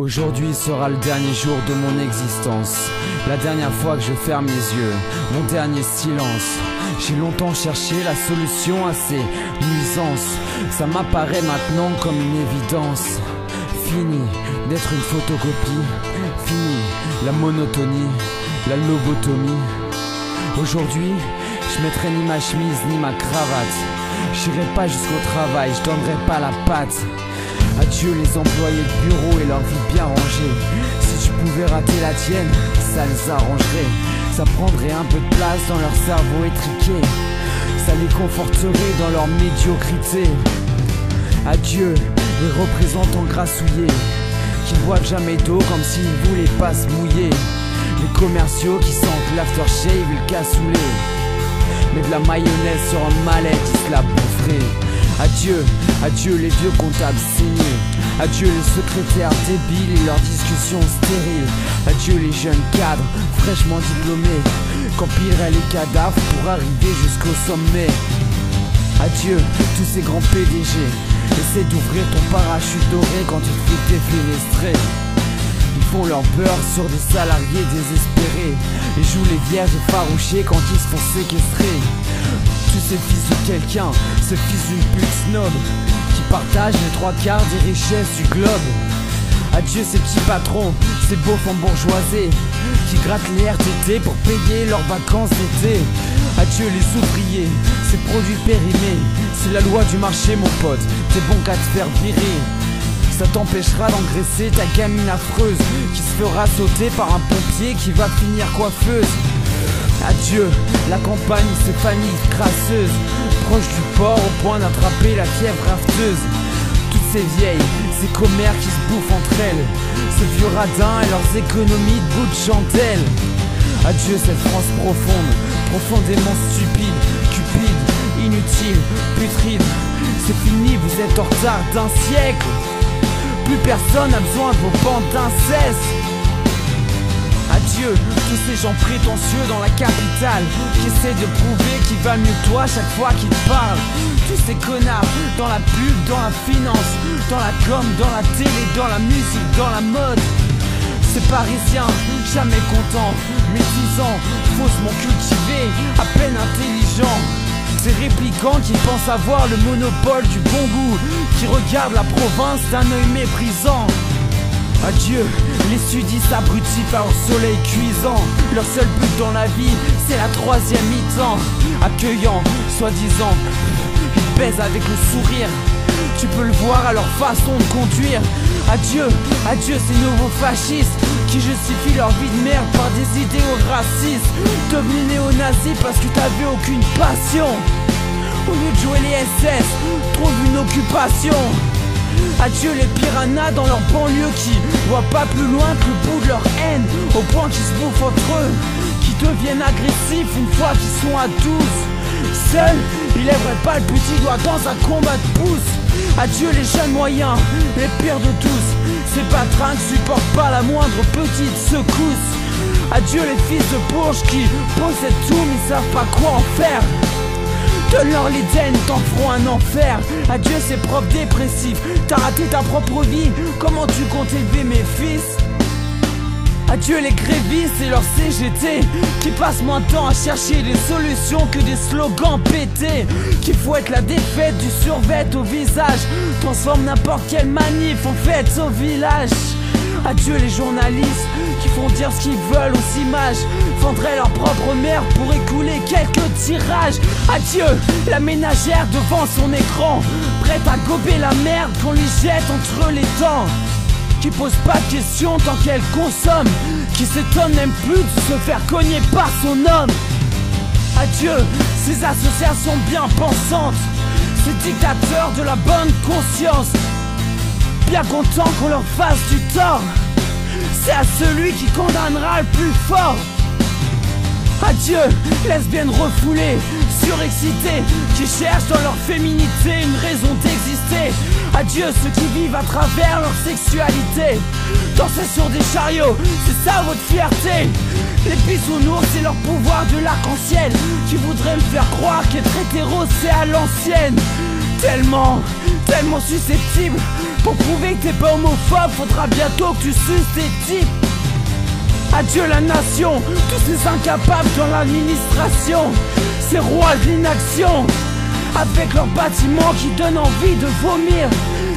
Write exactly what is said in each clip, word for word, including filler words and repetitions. Aujourd'hui sera le dernier jour de mon existence, la dernière fois que je ferme les yeux, mon dernier silence. J'ai longtemps cherché la solution à ces nuisances, ça m'apparaît maintenant comme une évidence. Fini d'être une photocopie, fini la monotonie, la lobotomie. Aujourd'hui, je mettrai ni ma chemise ni ma cravate, j'irai pas jusqu'au travail, je donnerai pas la patte. Adieu les employés de bureau et leur vie bien rangée. Si tu pouvais rater la tienne, ça les arrangerait. Ça prendrait un peu de place dans leur cerveau étriqué, ça les conforterait dans leur médiocrité. Adieu les représentants grassouillés, qui ne boivent jamais d'eau comme s'ils ne voulaient pas se mouiller. Les commerciaux qui sentent l'aftershave et le cassoulet, mais de la mayonnaise sur un mallet ils se la boufferaient. Adieu, adieu les vieux comptables saignés, adieu les secrétaires débiles et leurs discussions stériles, adieu les jeunes cadres fraîchement diplômés, qu'empileraient les cadavres pour arriver jusqu'au sommet. Adieu tous ces grands P D G, essaie d'ouvrir ton parachute doré quand tu te fais défenestrer. Ils font leur beurre sur des salariés désespérés, et jouent les vierges effarouchées quand ils se font séquestrer. Tous ces fils de quelqu'un, ces fils d'une pute snob, qui partagent les trois quarts des richesses du globe. Adieu ces petits patrons, ces beaufs embourgeoisés, qui grattent les R T T pour payer leurs vacances d'été. Adieu les ouvriers, ces produits périmés, c'est la loi du marché mon pote, t'es bon qu'à te faire virer. Ça t'empêchera d'engraisser ta gamine affreuse, qui se fera sauter par un pompier qui va finir coiffeuse. Adieu la campagne, ses familles crasseuses, proches du port au point d'attraper la fièvre rafteuse. Toutes ces vieilles, ces commères qui se bouffent entre elles, ces vieux radins et leurs économies de bout de chandelle. Adieu cette France profonde, profondément stupide, cupide, inutile, putride. C'est fini, vous êtes en retard d'un siècle, plus personne n'a besoin de vos bandes d'inceste. Adieu tous ces gens prétentieux dans la capitale, qui essaient de prouver qu'ils valent mieux que toi chaque fois qu'ils te parlent. Tous ces connards dans la pub, dans la finance, dans la com, dans la télé, dans la musique, dans la mode. Ces parisiens, jamais contents, médisants, faussement cultivés, à peine intelligents. Ces répliquants qui pensent avoir le monopole du bon goût, qui regardent la province d'un œil méprisant. Adieu les sudistes abrutis par leur soleil cuisant, leur seul but dans la vie c'est la troisième mi-temps. Accueillant, soi-disant, ils baisent avec le sourire, tu peux le voir à leur façon de conduire. Adieu, adieu ces nouveaux fascistes, qui justifient leur vie de merde par des idéaux racistes. Devenus néo-nazis parce que t'avais aucune passion, au lieu de jouer les S S, trouve une occupation. Adieu les piranhas dans leur banlieue qui voient pas plus loin que le bout de leur haine, au point qu'ils se bouffent entre eux, qui deviennent agressifs une fois qu'ils sont à douze. Seuls, ils lèveraient pas le petit doigt dans un combat de pouce. Adieu les jeunes moyens, les pires de tous, ces patrins ne supportent pas la moindre petite secousse. Adieu les fils de bourges qui possèdent tout mais savent pas quoi en faire. Donne-leur les dennes, t'en feront un enfer. Adieu ces profs dépressifs, t'as raté ta propre vie, comment tu comptes élever mes fils? Adieu les grévistes et leurs C G T, qui passent moins de temps à chercher des solutions que des slogans pétés, qui fouettent la défaite du survêt au visage, transforment n'importe quelle manif en fête au village. Adieu les journalistes qui font dire ce qu'ils veulent aux images, vendraient leur propre mère pour écouler quelques tirages. Adieu la ménagère devant son écran, prête à gober la merde qu'on lui jette entre les dents, qui pose pas de questions tant qu'elle consomme, qui s'étonne même plus de se faire cogner par son homme. Adieu ces associations bien pensantes, ces dictateurs de la bonne conscience, bien content qu'on leur fasse du tort, c'est à celui qui condamnera le plus fort. Adieu lesbiennes refoulées, surexcitées, qui cherchent dans leur féminité une raison d'exister. Adieu ceux qui vivent à travers leur sexualité, danser sur des chariots, c'est ça votre fierté. Les bisounours c'est leur pouvoir de l'arc-en-ciel, qui voudraient me faire croire qu'être hétéro c'est à l'ancienne. Tellement, tellement susceptible. Pour prouver que t'es pas homophobe, faudra bientôt que tu suces tes types. Adieu la nation, tous ces incapables dans l'administration, ces rois de l'inaction, avec leurs bâtiments qui donnent envie de vomir,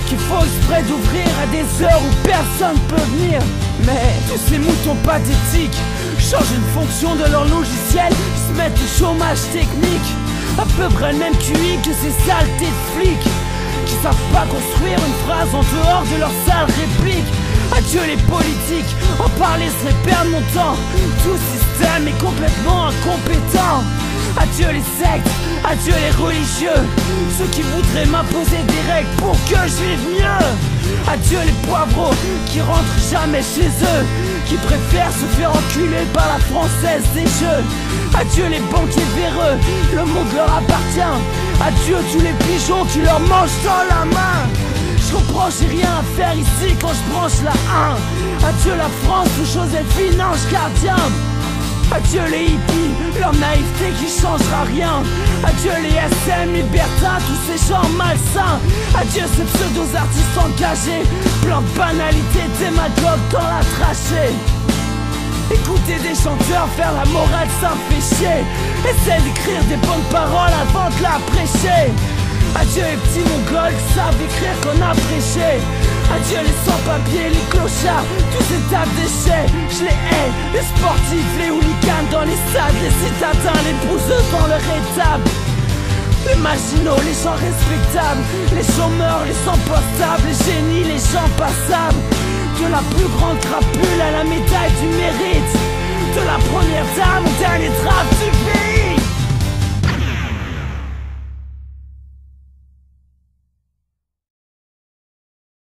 qu'il faut exprès d'ouvrir à des heures où personne peut venir. Mais tous ces moutons pathétiques changent une fonction de leur logiciel, ils se mettent au chômage technique, à peu près le même Q I que ces saletés de flics qui savent pas construire une phrase en dehors de leur sale réplique. Adieu les politiques, en parler serait perdre mon temps, tout système est complètement incompétent. Adieu les sectes, adieu les religieux, ceux qui voudraient m'imposer des règles pour que je vive mieux. Adieu les poivrons qui rentrent jamais chez eux, qui préfèrent se faire enculer par la française des jeux. Adieu les banquiers véreux, le monde leur appartient. Adieu tous les pigeons qui leur mangent dans la main. Je comprends, j'ai rien à faire ici quand je branche la un. Adieu la France où Joséphine ange gardien. Adieu les hippies, leur naïveté qui changera rien. Adieu les S M, libertins, tous ces gens malsains. Adieu ces pseudos artistes engagés, plein de banalités, démagogues dans la trachée. Écouter des chanteurs faire la morale sans péché, essayer d'écrire des bonnes paroles avant de la prêcher. Adieu les petits mongols qui savent écrire qu'on a prêché. Adieu les sans-papiers, les clochards, tous ces tables déchets. Je les hais, les sportifs, les hooligans dans les stades, les citadins, les bouseux dans leur étable. Les marginaux, les gens respectables, les chômeurs, les sans-postables, les génies, les gens passables. De la plus grande crapule à la médaille du mérite, de la première dame au dernier drap du pays.